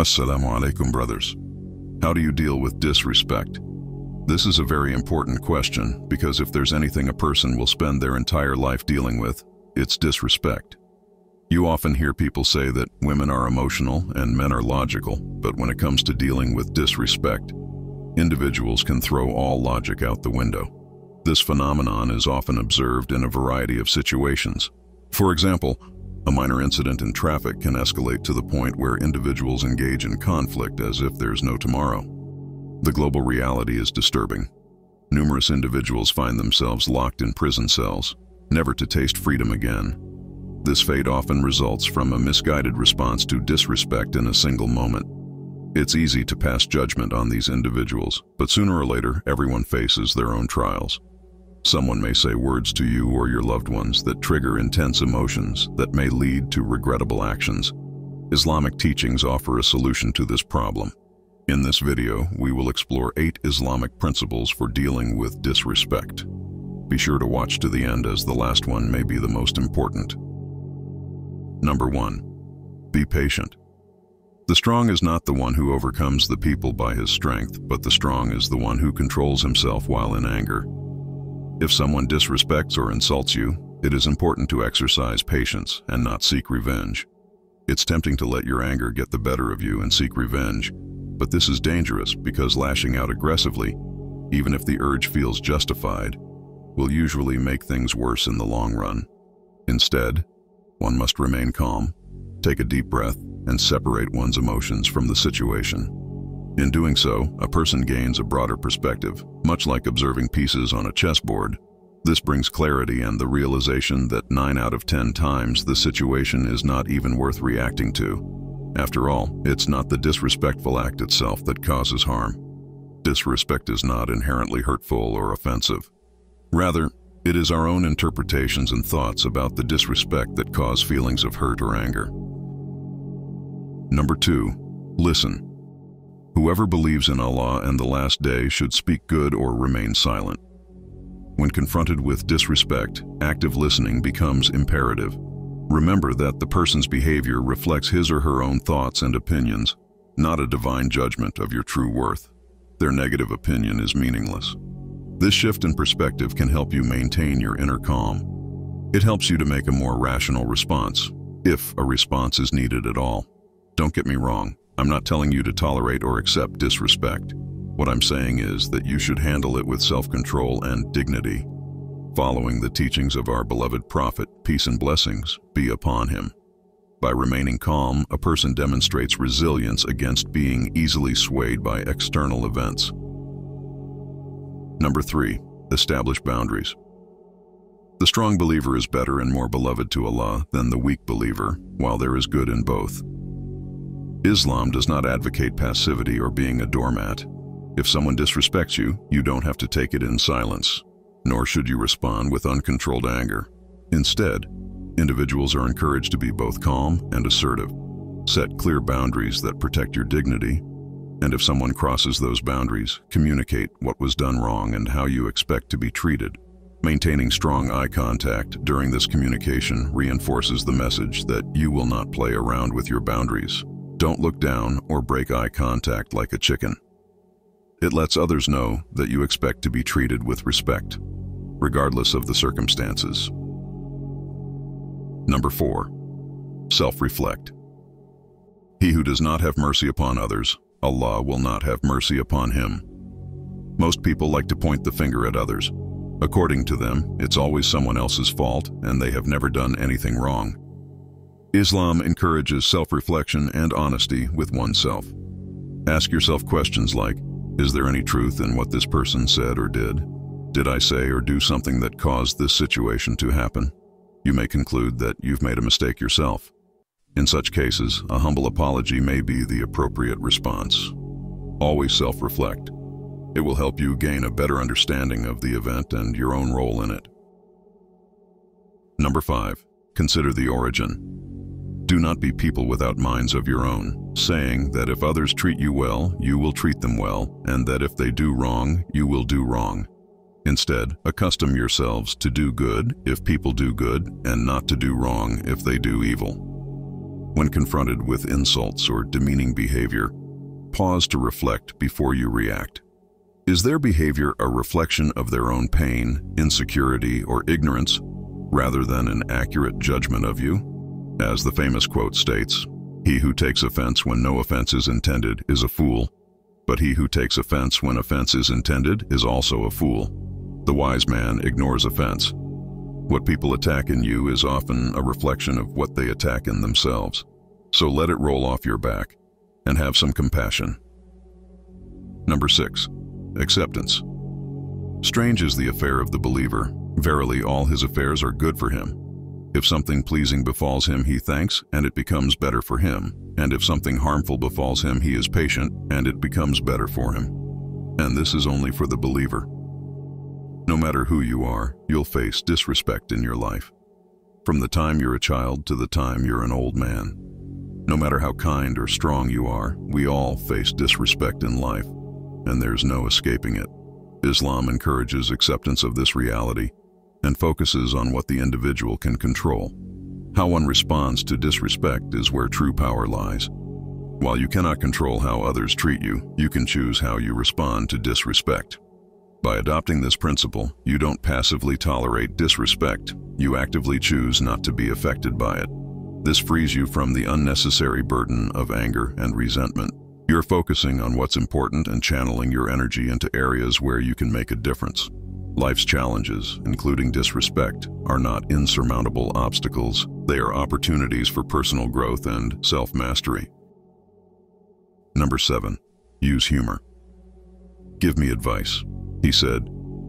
Assalamu alaikum, brothers. How do you deal with disrespect? This is a very important question, because if there's anything a person will spend their entire life dealing with, it's disrespect. You often hear people say that women are emotional and men are logical, but when it comes to dealing with disrespect, individuals can throw all logic out the window. This phenomenon is often observed in a variety of situations. For example, a minor incident in traffic can escalate to the point where individuals engage in conflict as if there's no tomorrow. The global reality is disturbing. Numerous individuals find themselves locked in prison cells, never to taste freedom again. This fate often results from a misguided response to disrespect in a single moment. It's easy to pass judgment on these individuals, but sooner or later, everyone faces their own trials. Someone may say words to you or your loved ones that trigger intense emotions that may lead to regrettable actions. Islamic teachings offer a solution to this problem. In this video, we will explore 8 Islamic principles for dealing with disrespect. Be sure to watch to the end, as the last one may be the most important. Number 1. Be patient. The strong is not the one who overcomes the people by his strength, but the strong is the one who controls himself while in anger. If someone disrespects or insults you, it is important to exercise patience and not seek revenge. It's tempting to let your anger get the better of you and seek revenge, but this is dangerous because lashing out aggressively, even if the urge feels justified, will usually make things worse in the long run. Instead, one must remain calm, take a deep breath, and separate one's emotions from the situation. In doing so, a person gains a broader perspective, much like observing pieces on a chessboard. This brings clarity and the realization that 9 out of 10 times the situation is not even worth reacting to. After all, it's not the disrespectful act itself that causes harm. Disrespect is not inherently hurtful or offensive. Rather, it is our own interpretations and thoughts about the disrespect that cause feelings of hurt or anger. Number 2. Listen. Whoever believes in Allah and the Last Day should speak good or remain silent. When confronted with disrespect, active listening becomes imperative. Remember that the person's behavior reflects his or her own thoughts and opinions, not a divine judgment of your true worth. Their negative opinion is meaningless. This shift in perspective can help you maintain your inner calm. It helps you to make a more rational response, if a response is needed at all. Don't get me wrong. I'm not telling you to tolerate or accept disrespect. What I'm saying is that you should handle it with self-control and dignity, following the teachings of our beloved Prophet, peace and blessings be upon him. By remaining calm, a person demonstrates resilience against being easily swayed by external events. Number 3. Establish boundaries. The strong believer is better and more beloved to Allah than the weak believer, while there is good in both. Islam does not advocate passivity or being a doormat. If someone disrespects you, you don't have to take it in silence, nor should you respond with uncontrolled anger. Instead, individuals are encouraged to be both calm and assertive. Set clear boundaries that protect your dignity, and if someone crosses those boundaries, communicate what was done wrong and how you expect to be treated. Maintaining strong eye contact during this communication reinforces the message that you will not play around with your boundaries. Don't look down or break eye contact like a chicken. It lets others know that you expect to be treated with respect, regardless of the circumstances. Number 4. Self-reflect. He who does not have mercy upon others, Allah will not have mercy upon him. Most people like to point the finger at others. According to them, it's always someone else's fault and they have never done anything wrong. Islam encourages self-reflection and honesty with oneself. Ask yourself questions like, is there any truth in what this person said or did? Did I say or do something that caused this situation to happen? You may conclude that you've made a mistake yourself. In such cases, a humble apology may be the appropriate response. Always self-reflect. It will help you gain a better understanding of the event and your own role in it. Number 5. Consider the origin. Do not be people without minds of your own, saying that if others treat you well, you will treat them well, and that if they do wrong, you will do wrong. Instead, accustom yourselves to do good if people do good, and not to do wrong if they do evil. when confronted with insults or demeaning behavior, pause to reflect before you react. Is their behavior a reflection of their own pain, insecurity, or ignorance, rather than an accurate judgment of you? As the famous quote states, "He who takes offense when no offense is intended is a fool, but he who takes offense when offense is intended is also a fool. The wise man ignores offense." What people attack in you is often a reflection of what they attack in themselves. So let it roll off your back and have some compassion. Number 6. Acceptance. Strange is the affair of the believer. Verily, all his affairs are good for him. If something pleasing befalls him, he thanks, and it becomes better for him. And if something harmful befalls him, he is patient, and it becomes better for him. And this is only for the believer. No matter who you are, you'll face disrespect in your life. From the time you're a child to the time you're an old man. No matter how kind or strong you are, we all face disrespect in life, and there's no escaping it. Islam encourages acceptance of this reality and focuses on what the individual can control. How one responds to disrespect is where true power lies. While you cannot control how others treat you, you can choose how you respond to disrespect. By adopting this principle, you don't passively tolerate disrespect, you actively choose not to be affected by it. This frees you from the unnecessary burden of anger and resentment. You're focusing on what's important and channeling your energy into areas where you can make a difference. Life's challenges, including disrespect, are not insurmountable obstacles. They are opportunities for personal growth and self-mastery. Number 7. Use humor. "Give me advice," he said.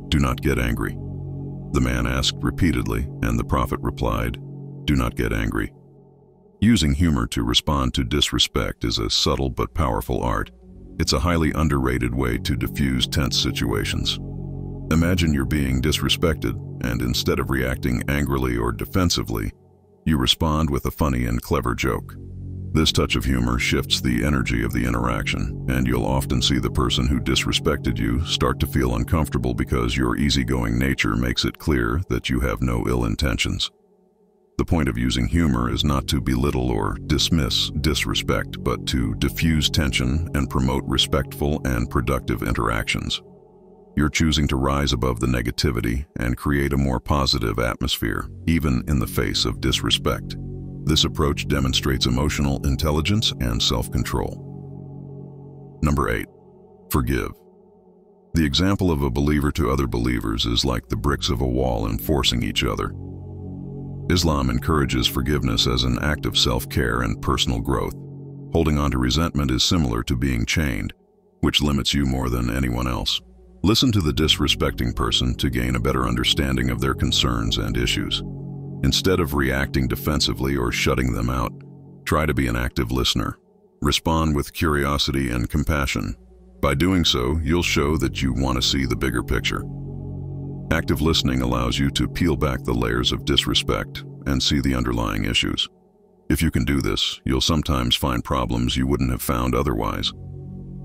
"Do not get angry." The man asked repeatedly, and the prophet replied, "Do not get angry." Using humor to respond to disrespect is a subtle but powerful art. It's a highly underrated way to diffuse tense situations. Imagine you're being disrespected, and instead of reacting angrily or defensively, you respond with a funny and clever joke. This touch of humor shifts the energy of the interaction, and you'll often see the person who disrespected you start to feel uncomfortable because your easygoing nature makes it clear that you have no ill intentions. The point of using humor is not to belittle or dismiss disrespect, but to diffuse tension and promote respectful and productive interactions. You're choosing to rise above the negativity and create a more positive atmosphere, even in the face of disrespect. This approach demonstrates emotional intelligence and self-control. Number 8. Forgive. The example of a believer to other believers is like the bricks of a wall enforcing each other. Islam encourages forgiveness as an act of self-care and personal growth. Holding on to resentment is similar to being chained, which limits you more than anyone else. Listen to the disrespecting person to gain a better understanding of their concerns and issues. Instead of reacting defensively or shutting them out, try to be an active listener. Respond with curiosity and compassion. By doing so, you'll show that you want to see the bigger picture. Active listening allows you to peel back the layers of disrespect and see the underlying issues. If you can do this, you'll sometimes find problems you wouldn't have found otherwise.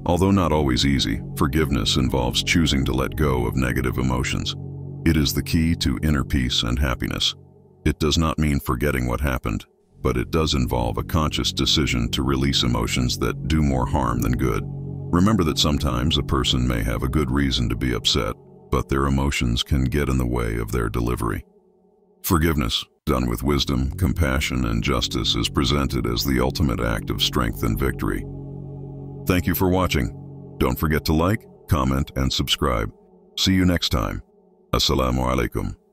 Although not always easy, forgiveness involves choosing to let go of negative emotions. It is the key to inner peace and happiness. It does not mean forgetting what happened, but it does involve a conscious decision to release emotions that do more harm than good. Remember that sometimes a person may have a good reason to be upset, but their emotions can get in the way of their delivery. Forgiveness, done with wisdom, compassion, and justice, is presented as the ultimate act of strength and victory. Thank you for watching. Don't forget to like, comment, and subscribe. See you next time. Assalamu alaikum.